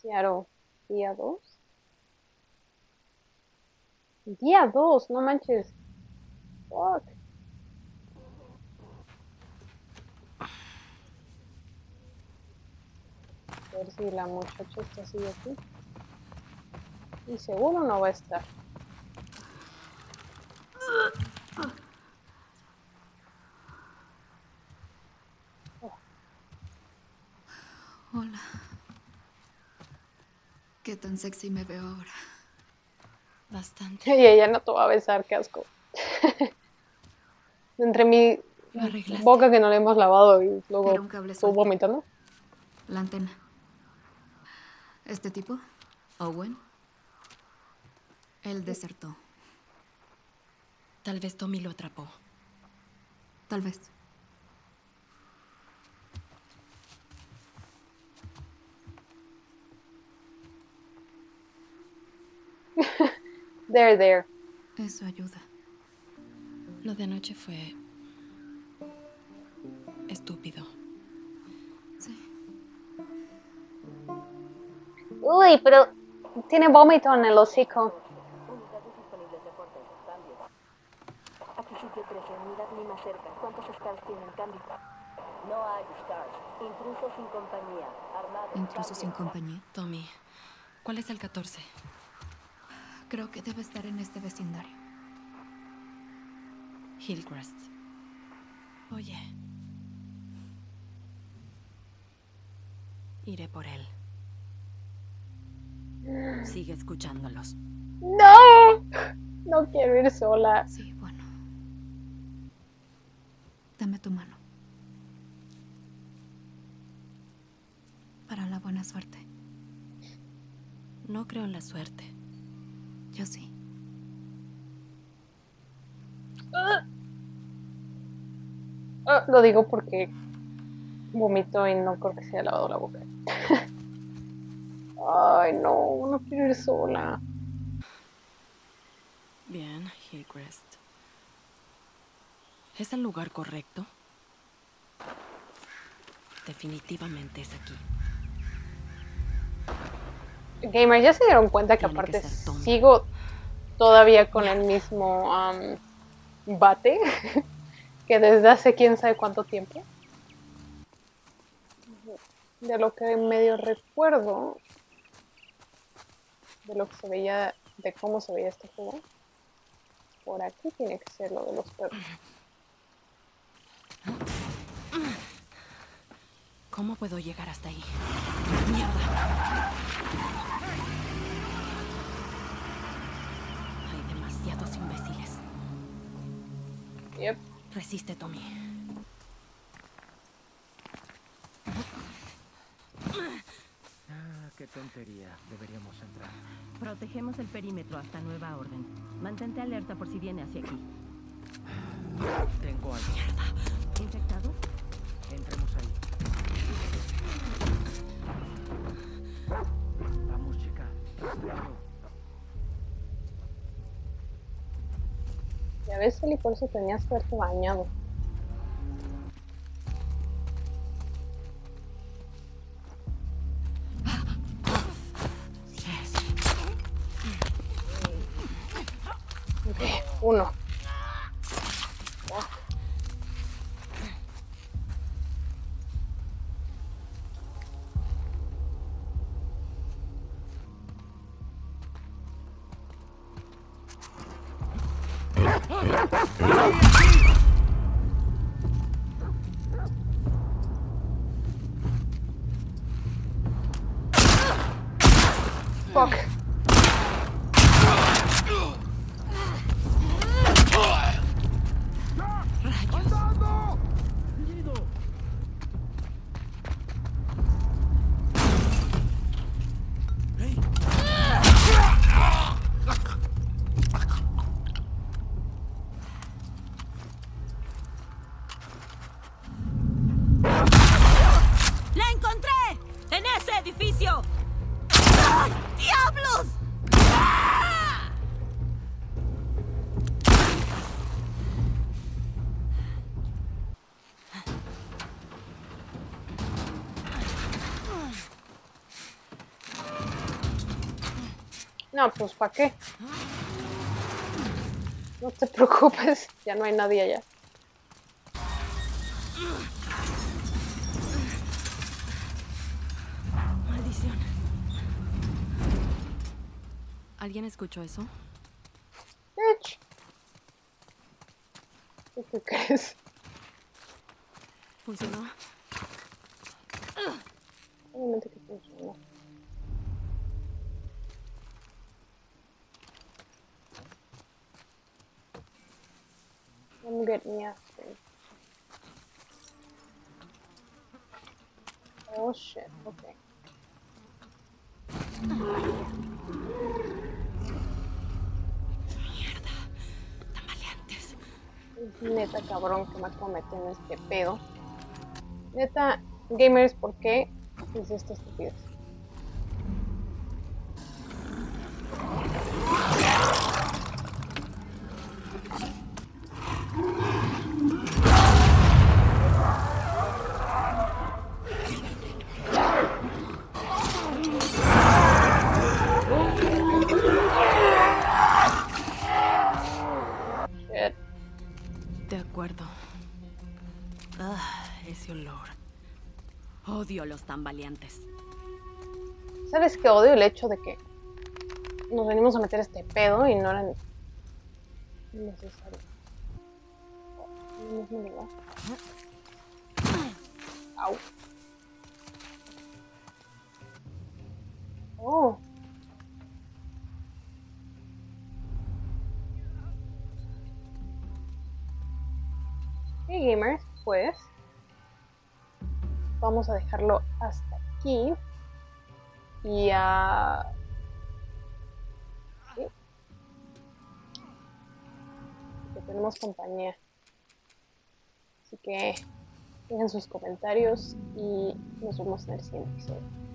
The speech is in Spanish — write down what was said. Seattle. ¿Día 2? Día 2, no manches. Fuck. A ver si la muchacha está así aquí. Y seguro no va a estar. Oh. Hola. Qué tan sexy me veo ahora. Bastante. Y ella no te va a besar, qué asco. Entre mi boca que no le hemos lavado y luego tú vomitando. La antena. Este tipo, Owen, él desertó. Tal vez Tommy lo atrapó. Tal vez. There, there. Eso ayuda. Lo de anoche fue estúpido. Sí. Uy, pero tiene vómito en el hocico. Unidades disponibles de aporte. Cambio. Aquí sitio 13, unidad Lima cerca. ¿Cuántos stars tienen? Cambio. No hay stars. Intrusos sin compañía. Armados. Intrusos sin compañía. Tommy, ¿cuál es el 14? Creo que debe estar en este vecindario. Hillcrest. Oye. Iré por él. Sigue escuchándolos. ¡No! No quiero ir sola. Sí, bueno. Dame tu mano. Para la buena suerte. No creo en la suerte. Yo sí. Lo digo porque vomito y no creo que se haya lavado la boca. Ay, no, no quiero ir sola. Bien, Hillcrest. ¿Es el lugar correcto? Definitivamente es aquí. Gamers, ya se dieron cuenta que aparte sigo todavía con el mismo bate que desde hace quién sabe cuánto tiempo. De lo que medio recuerdo, de lo que se veía, de cómo se veía este juego. Por aquí tiene que ser lo de los perros. ¿Cómo puedo llegar hasta ahí? ¡Mierda! Hay demasiados imbéciles. Yep. Resiste, Tommy. Qué tontería. Deberíamos entrar. Protegemos el perímetro hasta nueva orden. Mantente alerta por si viene hacia aquí. Tengo algo. ¡Mierda! ¿Infectado? Entremos ahí. Vamos, chica. Ya ves, Felipe, por eso tenías que haberte bañado. Okay, uno. ¡Diablo! No, pues ¿para qué? No te preocupes, ya no hay nadie allá. Maldición. ¿Alguien escuchó eso? ¿Tú qué crees? ¿Funcionó? Un momento que funcionó. I'm getting after. Oh shit, okay. Mierda, tan valientes. Neta, cabrón, que más cometen en este pedo. Neta, gamers, ¿por qué es esto estúpido? Odio los tambaleantes. ¿Sabes qué? Odio el hecho de que nos venimos a meter este pedo y no era necesario. Au. Oh. Hey, gamers, pues vamos a dejarlo hasta aquí y a... ¿sí? Porque tenemos compañía, así que dejen sus comentarios y nos vemos en el siguiente episodio.